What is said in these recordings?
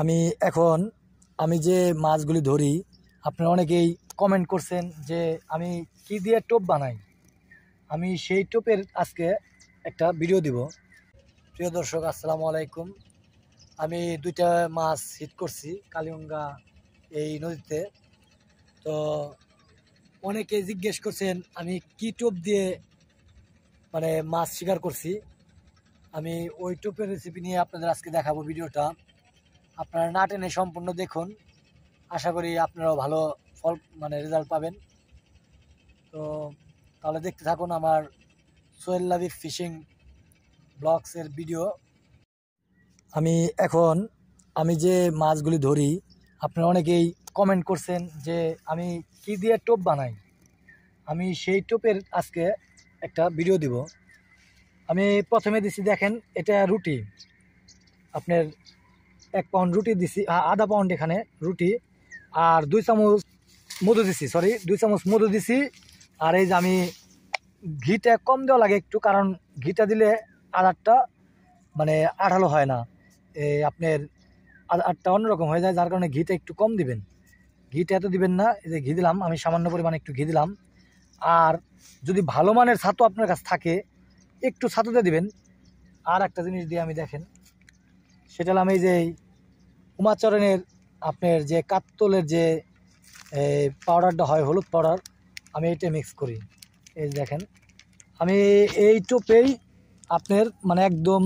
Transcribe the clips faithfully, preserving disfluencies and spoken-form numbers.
আমি এখন আমি যে মাছগুলি ধরি আপনারা অনেকেই কমেন্ট করছেন যে আমি কি দিয়ে টোপ বানাই, আমি সেই টোপের আজকে একটা ভিডিও দিব। প্রিয় দর্শক আসসালামু আলাইকুম। আমি দুইটা মাছ হিট করছি কালিগঙ্গা এই নদীতে। তো অনেকে জিজ্ঞেস করছেন আমি কি টোপ দিয়ে মানে মাছ শিকার করছি, আমি ওই টোপের রেসিপি নিয়ে আপনাদের আজকে দেখাবো ভিডিওটা। আপনারা না টেনে সম্পূর্ণ দেখুন, আশা করি আপনারাও ভালো ফল মানে রেজাল্ট পাবেন। তো তাহলে দেখতে থাকুন আমার সোহেল লাভি ফিশিং ব্লগসের ভিডিও। আমি এখন আমি যে মাছগুলি ধরি আপনারা অনেকেই কমেন্ট করছেন যে আমি কি দিয়ে টোপ বানাই, আমি সেই টোপের আজকে একটা ভিডিও দিব। আমি প্রথমে দিছি দেখেন এটা রুটি, আপনার এক পাউন্ড রুটি দিছি, আধা পাউন্ড এখানে রুটি আর দুই চামচ মধু দিছি, সরি দুই চামচ মধু দিছি। আর এই যে আমি ঘিটা কম দেওয়া লাগে একটু, কারণ ঘিটা দিলে আদারটা মানে আঠালো হয় না, এই আপনার আদারটা অন্যরকম হয়ে যায়, যার কারণে ঘিটা একটু কম দিবেন। ঘিটা এত দিবেন না, এই যে ঘি দিলাম আমি সামান্য পরিমাণে একটু ঘি দিলাম। আর যদি ভালো মানের ছাতু আপনার কাছে থাকে একটু ছাতুতে দিবেন। আর একটা জিনিস দিয়ে আমি দেখেন সেটা হলাম এই যে উমাচরণের আপনার যে কাতলের যে পাউডারটা হয় হলুদ পাউডার, আমি এটা মিক্স করি। এই দেখেন আমি এই টোপেই আপনার মানে একদম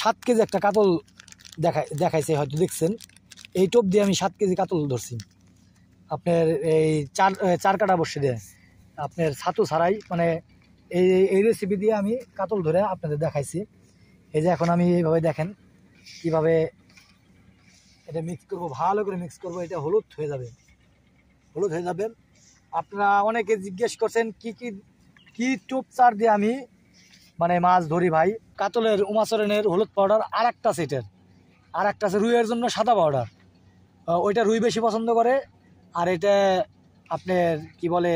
সাত কেজি একটা কাতল দেখা দেখাইছে হয়তো দেখছেন, এই টোপ দিয়ে আমি সাত কেজি কাতল ধরছি আপনার এই চার চার কাটা বসে দিয়ে আপনার ছাতু ছাড়াই, মানে এই এই রেসিপি দিয়ে আমি কাতল ধরে আপনাদের দেখাইছি। এই যে এখন আমি এইভাবে দেখেন কীভাবে এটা মিক্স করব, ভালো করে মিক্স করব, এটা হলুদ হয়ে যাবে, হলুদ হয়ে যাবে। আপনারা অনেকে জিজ্ঞেস করছেন কি কি কী টোপ চার দিয়ে আমি মানে মাছ ধরি ভাই। কাতলের উমাচরণের হলুদ পাউডার, আর একটা সেটের আর একটা আছে রুইয়ের জন্য সাদা পাউডার, ওইটা রুই বেশি পছন্দ করে, আর এটা আপনার কি বলে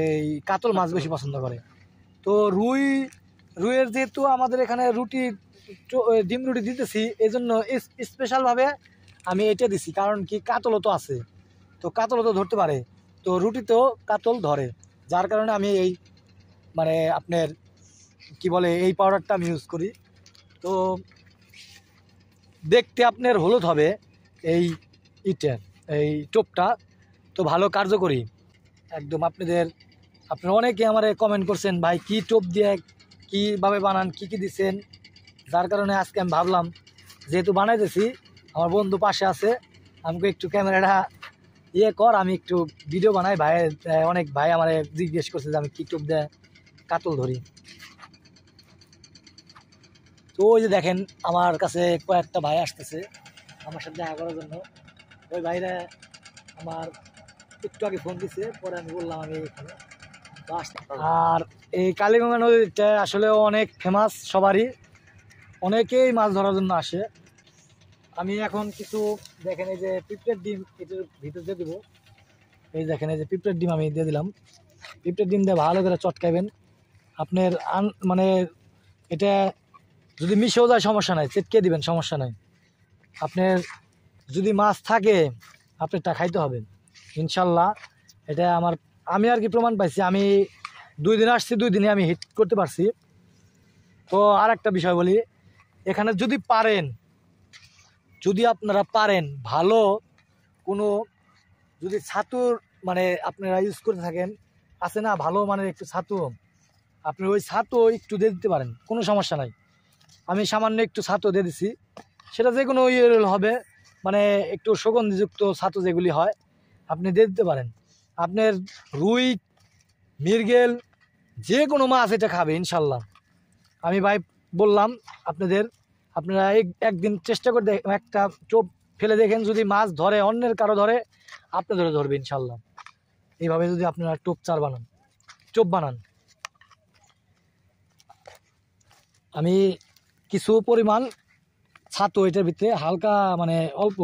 এই কাতল মাছ বেশি পছন্দ করে। তো রুই রুইয়ের যেহেতু আমাদের এখানে রুটি ডিম রুটি দিতেছি, এই জন্য স্পেশালভাবে আমি এটা দিছি, কারণ কি কাতলও তো আছে, তো কাতলও তো ধরতে পারে, তো রুটিতেও কাতল ধরে, যার কারণে আমি এই মানে আপনার কি বলে এই পাউডারটা আমি ইউজ করি। তো দেখতে আপনার হলুদ হবে এই ইটের এই টোপটা, তো ভালো কার্যকরী একদম। আপনাদের আপনারা অনেকে আমার কমেন্ট করছেন ভাই কি টোপ দিয়ে কীভাবে বানান, কি কি দিচ্ছেন, যার কারণে আজকে আমি ভাবলাম যেহেতু বানাইতেছি আমার বন্ধু পাশে আছে, আমাকে একটু ক্যামেরাটা ইয়ে কর আমি একটু ভিডিও বানাই। ভাই অনেক ভাই আমার জিজ্ঞেস করছে যে আমি কী টোপ দিয়ে কাতল ধরি। তো ওই যে দেখেন আমার কাছে কয়েকটা ভাই আসতেছে আমার সাথে দেখা করার জন্য, ওই ভাইরা আমার একটু আগে ফোন দিচ্ছে, পরে আমি বললাম আমি এখানে। আর এই কালিগঙ্গা নদীটা আসলে অনেক ফেমাস, সবারই অনেকেই মাছ ধরার জন্য আসে। আমি এখন কিছু দেখেন এই যে পিঁপড়ের ডিম এটার ভিতর দিয়ে দেবো, এই দেখেন এই যে পিঁপড়ের ডিম আমি দিয়ে দিলাম। পিঁপড়ের ডিম দিয়ে ভালো করে চটকাইবেন আপনার আন মানে এটা যদি মিশেও যায় সমস্যা নাই, চেটকে দিবেন সমস্যা নাই। আপনার যদি মাছ থাকে আপনারটা খাইতে হবে ইনশাল্লাহ। এটা আমার আমি আর কি প্রমাণ পাইছি, আমি দুই দিন আসছি দুই দিনে আমি হিট করতে পারছি। তো আর একটা বিষয় বলি, এখানে যদি পারেন যদি আপনারা পারেন ভালো কোনো যদি ছাতুর মানে আপনারা ইউজ করে থাকেন আছে না ভালো মানে একটু ছাতু, আপনি ওই ছাতু একটু দিয়ে দিতে পারেন, কোনো সমস্যা নাই। আমি সামান্য একটু ছাতু দিয়ে দিছি, সেটা যে কোনো ইয়ে হবে মানে একটু সুগন্ধিযুক্ত ছাতু যেগুলি হয় আপনি দিয়ে দিতে পারেন। আপনার রুই মৃগেল যে কোনো মাছ এটা খাবে ইনশাল্লাহ। আমি ভাই বললাম আপনাদের, আপনারা একদিন চেষ্টা করে দেখ একটা টোপ ফেলে দেখেন, যদি মাছ ধরে অন্যের কারো ধরে আপনাদেরও ধরবে ইনশাল্লাহ। এইভাবে যদি আপনারা টোপ চার বানান টোপ বানান আমি কিছু পরিমাণ ছাতু এটার ভিতরে হালকা মানে অল্প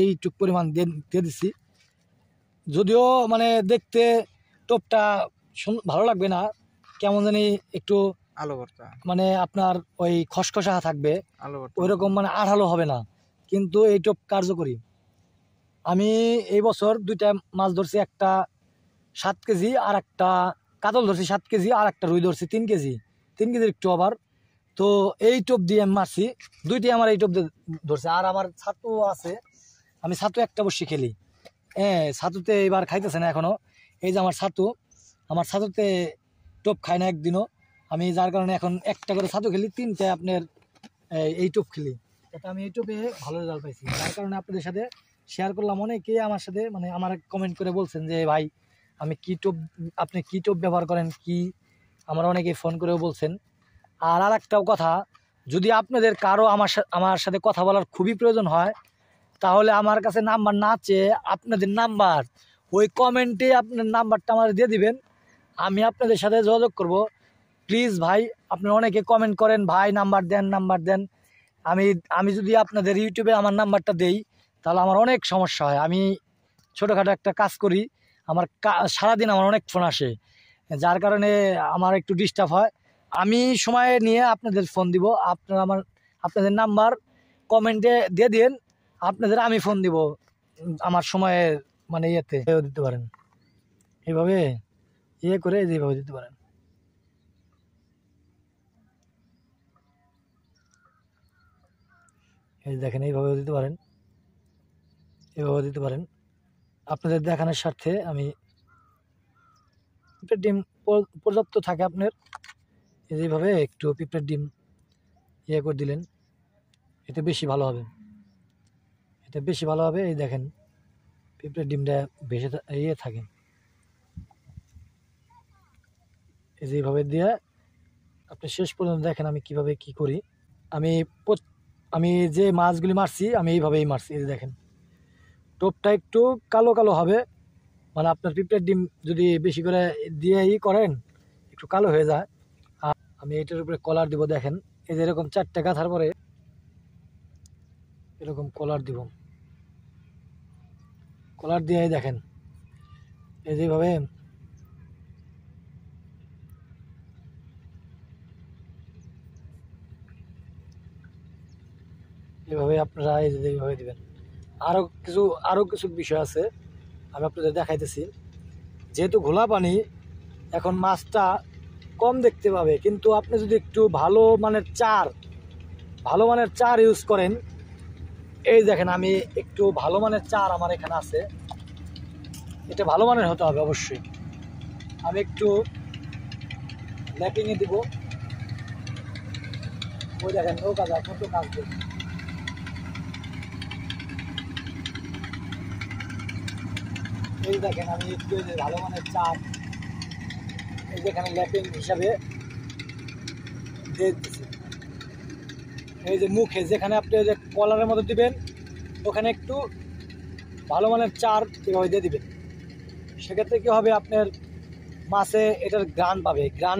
এইটুক পরিমাণ দিয়ে দিয়ে দিচ্ছি, যদিও মানে দেখতে টোপটা ভালো লাগবে না, কেমন জানি একটু আলো ভর্তা মানে আপনার ওই খসখসা থাকবে, ওইরকম মানে আঠালো হবে না, কিন্তু এইটা কার্যকরী। আমি এই বছর দুইটা মাছ ধরছি, একটা সাত কেজি আর একটা কাতল ধরছি সাত কেজি আর একটা রুই ধরছি তিন কেজি তিন কেজির একটু ওভার। তো এই টোপ দিয়ে আমি মারছি, দুইটি আমার এই টোপ দিয়ে ধরছে। আর আমার ছাতু আছে, আমি ছাতু একটা বসে খেলি। হ্যাঁ, ছাতুতে এবার খাইতেছে না এখনও। এই যে আমার ছাতু, আমার ছাতুতে টোপ খাই না একদিনও আমি, যার কারণে এখন একটা করে ছাতু খেলি, তিনটে আপনার এই টোপ খেলি। এটা আমি এই টোপে ভালো রেজাল্ট পাইছি, যার কারণে আপনাদের সাথে শেয়ার করলাম। অনেকে আমার সাথে মানে আমার কমেন্ট করে বলছেন যে ভাই আমি কী টোপ, আপনি কী টোপ ব্যবহার করেন কি, আমার অনেকে ফোন করেও বলছেন। আর আর একটাও কথা, যদি আপনাদের কারো আমার আমার সাথে কথা বলার খুবই প্রয়োজন হয়, তাহলে আমার কাছে নাম্বার না চেয়ে আপনাদের নাম্বার ওই কমেন্টে আপনার নাম্বারটা আমার দিয়ে দিবেন, আমি আপনাদের সাথে যোগাযোগ করব। প্লিজ ভাই, আপনি অনেকে কমেন্ট করেন ভাই নাম্বার দেন নাম্বার দেন, আমি আমি যদি আপনাদের ইউটিউবে আমার নাম্বারটা দেই তাহলে আমার অনেক সমস্যা হয়। আমি ছোটোখাটো একটা কাজ করি, আমার সারাদিন আমার অনেক ফোন আসে, যার কারণে আমার একটু ডিস্টার্ব হয়। আমি সময় নিয়ে আপনাদের ফোন দিব, আপনারা আমার আপনাদের নাম্বার কমেন্টে দিয়ে দিন, আপনাদের আমি ফোন দিব আমার সময়ে মানে ইয়েতে দিতে পারেন, এইভাবে ইয়ে করে এইভাবে দিতে পারেন। এই দেখেন, এইভাবেও দিতে পারেন, এইভাবেও দিতে পারেন। আপনাদের দেখানোর স্বার্থে আমি পিঁপড়ের ডিম পর্যাপ্ত থাকে আপনার, এইভাবে একটু পিঁপড়ের ডিম ইয়ে করে দিলেন, এটা বেশি ভালো হবে, এটা বেশি ভালো হবে। এই দেখেন পিঁপড়ের ডিমটা ভেসে ইয়ে থাকে, এই যেভাবে দিয়ে আপনি শেষ পর্যন্ত দেখেন আমি কিভাবে কি করি। আমি আমি যে মাছগুলি মারছি আমি এইভাবেই মারছি। এই দেখেন টোপটা একটু কালো কালো হবে, মানে আপনার পিঁপড়ের ডিম যদি বেশি করে দিয়ে ই করেন একটু কালো হয়ে যায়। আমি এটার উপরে কলার দিব, দেখেন এই যে এরকম চারটে গাঁথার পরে এরকম কলার দিব, কলার দিয়ে দেখেন এই যেভাবে এইভাবে আপনারা এই যে এইভাবে দিবেন। আরও কিছু আরও কিছু বিষয় আছে আমি আপনাদের দেখাইতেছি। যেহেতু ঘোলা পানি, এখন মাছটা কম দেখতে পাবে, কিন্তু আপনি যদি একটু ভালো মানের চার ভালো মানের চার ইউজ করেন। এই দেখেন আমি একটু ভালো মানের চার আমার এখানে আছে, এটা ভালো মানের হতে হবে অবশ্যই। আমি একটু ল্যাকিংয়ে দিব, ওই দেখেন নৌকা যায় কত কাজ দেব। এই দেখেন আমি একটু ভালো মানের চার যেখানে ল্যাপিং হিসাবে দিয়ে দিচ্ছি। এই যে মুখে যেখানে আপনি যে কলারের মতো দিবেন ওখানে একটু ভালো মানের চার এভাবে দিয়ে দিবেন, সেক্ষেত্রে কী হবে আপনার মাছে এটার গ্রান পাবে, গ্রান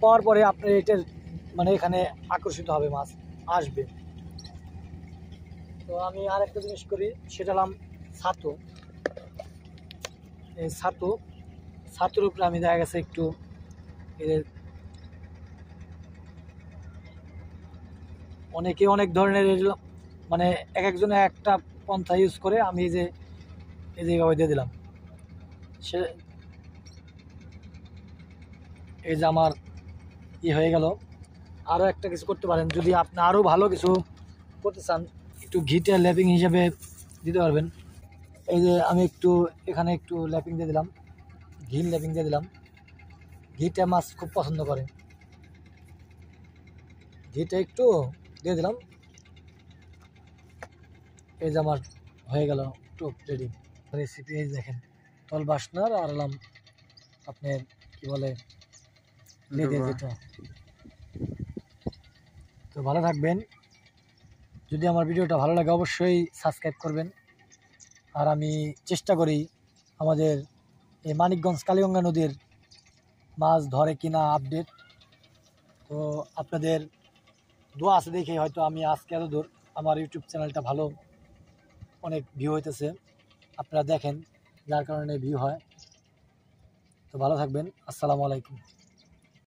পাওয়ার পরে আপনি এটার মানে এখানে আকর্ষিত হবে, মাছ আসবে। তো আমি আর একটা জিনিস করি, সেটা হলাম ছাতু। এই ছাতু ছাতুর উপরে আমি দেখা গেছে একটু অনেকে অনেক ধরনের মানে এক একজনে একটা পন্থা ইউজ করে, আমি এই যে এই যে এইভাবে দিয়ে দিলাম। সে এই যে আমার ই হয়ে গেল। আরও একটা কিছু করতে পারেন, যদি আপনি আরও ভালো কিছু করতে চান একটু ঘিটে ল্যাপিং হিসেবে দিতে পারবেন। এই যে আমি একটু এখানে একটু ল্যাপিং দিয়ে দিলাম, ঘিল ল্যাপিং দিয়ে দিলাম। ঘিটা মাছ খুব পছন্দ করে, ঘিটা একটু দিয়ে দিলাম। এই যে আমার হয়ে গেল টোপ রেডি রেসিপি। এই দেখেন তল বাসনার আর হলাম আপনার কী বলে লেদের যেটা। তো ভালো থাকবেন, যদি আমার ভিডিওটা ভালো লাগে অবশ্যই সাবস্ক্রাইব করবেন। আর আমি চেষ্টা করি আমাদের এই মানিকগঞ্জ কালিগঙ্গা নদীর মাছ ধরে কিনা আপডেট। তো আপনাদের দোয়া আছে দেখে হয়তো আমি আজকে এত দূর, আমার ইউটিউব চ্যানেলটা ভালো অনেক ভিউ হইতেছে, আপনারা দেখেন যার কারণে ভিউ হয়। তো ভালো থাকবেন, আসসালামু আলাইকুম।